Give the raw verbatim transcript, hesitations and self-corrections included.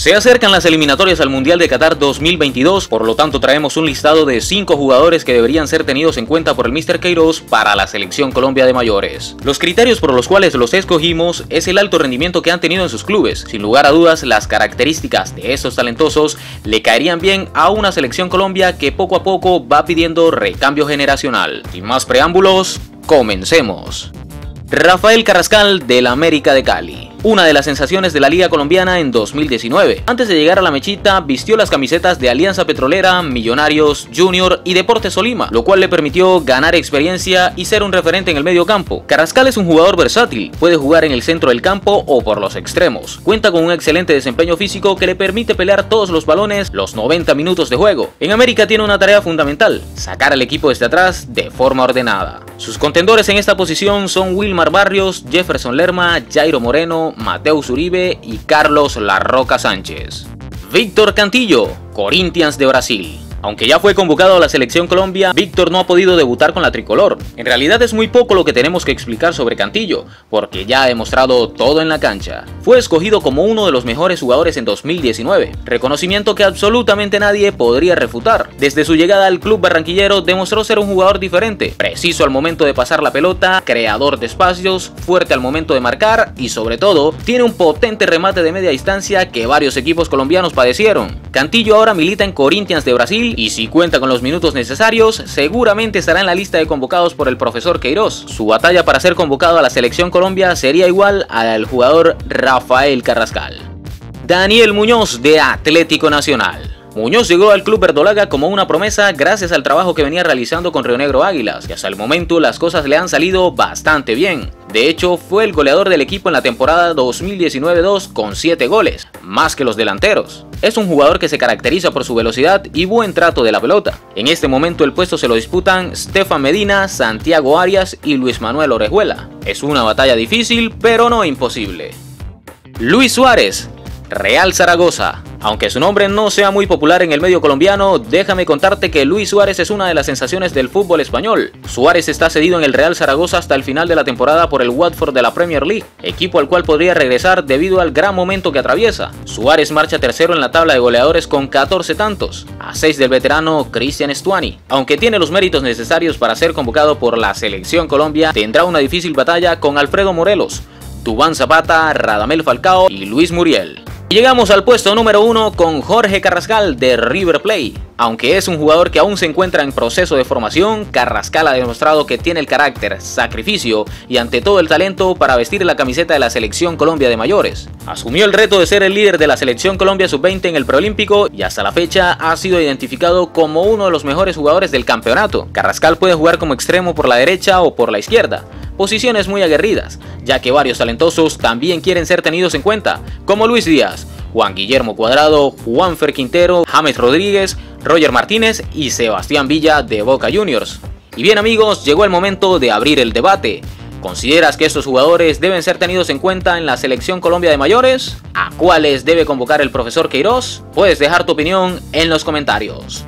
Se acercan las eliminatorias al Mundial de Qatar dos mil veintidós, por lo tanto traemos un listado de cinco jugadores que deberían ser tenidos en cuenta por el míster Queiroz para la Selección Colombia de mayores. Los criterios por los cuales los escogimos es el alto rendimiento que han tenido en sus clubes. Sin lugar a dudas, las características de estos talentosos le caerían bien a una Selección Colombia que poco a poco va pidiendo recambio generacional. Sin más preámbulos, comencemos. Rafael Carrascal del América de Cali. Una de las sensaciones de la Liga Colombiana en dos mil diecinueve. Antes de llegar a la Mechita, vistió las camisetas de Alianza Petrolera, Millonarios, Junior y Deportes Solima, lo cual le permitió ganar experiencia y ser un referente en el medio campo. Carrascal es un jugador versátil, puede jugar en el centro del campo o por los extremos. Cuenta con un excelente desempeño físico que le permite pelear todos los balones los noventa minutos de juego. En América tiene una tarea fundamental: sacar al equipo desde atrás de forma ordenada. Sus contendores en esta posición son Wilmar Barrios, Jefferson Lerma, Jairo Moreno, Mateus Uribe y Carlos La Roca Sánchez. Víctor Cantillo, Corinthians de Brasil. Aunque ya fue convocado a la Selección Colombia, Víctor no ha podido debutar con la tricolor. En realidad es muy poco lo que tenemos que explicar sobre Cantillo, porque ya ha demostrado todo en la cancha. Fue escogido como uno de los mejores jugadores en dos mil diecinueve, reconocimiento que absolutamente nadie podría refutar. Desde su llegada al club barranquillero demostró ser un jugador diferente, preciso al momento de pasar la pelota, creador de espacios, fuerte al momento de marcar y sobre todo, tiene un potente remate de media distancia que varios equipos colombianos padecieron. Cantillo ahora milita en Corinthians de Brasil, y si cuenta con los minutos necesarios, seguramente estará en la lista de convocados por el profesor Queiroz. Su batalla para ser convocado a la Selección Colombia sería igual a la del jugador Rafael Carrascal. Daniel Muñoz de Atlético Nacional. Muñoz llegó al club verdolaga como una promesa gracias al trabajo que venía realizando con Río Negro Águilas, y hasta el momento las cosas le han salido bastante bien. De hecho, fue el goleador del equipo en la temporada dos mil diecinueve dos con siete goles, más que los delanteros. Es un jugador que se caracteriza por su velocidad y buen trato de la pelota. En este momento el puesto se lo disputan Stefan Medina, Santiago Arias y Luis Manuel Orejuela. Es una batalla difícil, pero no imposible. Luis Suárez, Real Zaragoza. Aunque su nombre no sea muy popular en el medio colombiano, déjame contarte que Luis Suárez es una de las sensaciones del fútbol español. Suárez está cedido en el Real Zaragoza hasta el final de la temporada por el Watford de la Premier League, equipo al cual podría regresar debido al gran momento que atraviesa. Suárez marcha tercero en la tabla de goleadores con catorce tantos, a seis del veterano Cristian Stuani. Aunque tiene los méritos necesarios para ser convocado por la Selección Colombia, tendrá una difícil batalla con Alfredo Morelos, Tubán Zapata, Radamel Falcao y Luis Muriel. Llegamos al puesto número uno con Jorge Carrascal de River Plate. Aunque es un jugador que aún se encuentra en proceso de formación, Carrascal ha demostrado que tiene el carácter, sacrificio y ante todo el talento para vestir la camiseta de la Selección Colombia de mayores. Asumió el reto de ser el líder de la Selección Colombia sub veinte en el preolímpico y hasta la fecha ha sido identificado como uno de los mejores jugadores del campeonato. Carrascal puede jugar como extremo por la derecha o por la izquierda, posiciones muy aguerridas, ya que varios talentosos también quieren ser tenidos en cuenta, como Luis Díaz, Juan Guillermo Cuadrado, Juanfer Quintero, James Rodríguez, Roger Martínez y Sebastián Villa de Boca Juniors. Y bien amigos, llegó el momento de abrir el debate. ¿Consideras que estos jugadores deben ser tenidos en cuenta en la Selección Colombia de mayores? ¿A cuáles debe convocar el profesor Queiroz? Puedes dejar tu opinión en los comentarios.